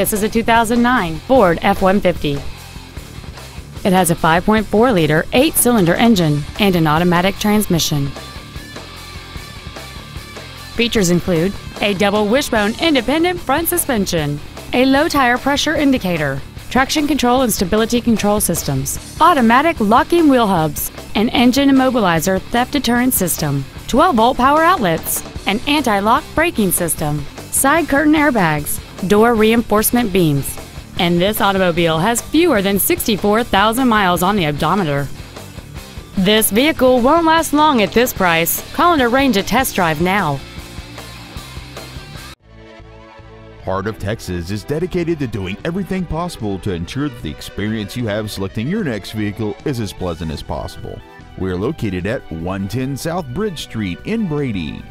This is a 2009 Ford F-150. It has a 5.4-liter, 8-cylinder engine and an automatic transmission. Features include a double wishbone independent front suspension, a low tire pressure indicator, traction control and stability control systems, automatic locking wheel hubs, an engine immobilizer theft deterrent system, 12-volt power outlets, an anti-lock braking system, side curtain airbags, door reinforcement beams, and this automobile has fewer than 64,000 miles on the odometer. This vehicle won't last long at this price. Call and arrange a test drive now. Heart of Texas is dedicated to doing everything possible to ensure that the experience you have selecting your next vehicle is as pleasant as possible. We are located at 110 South Bridge Street in Brady.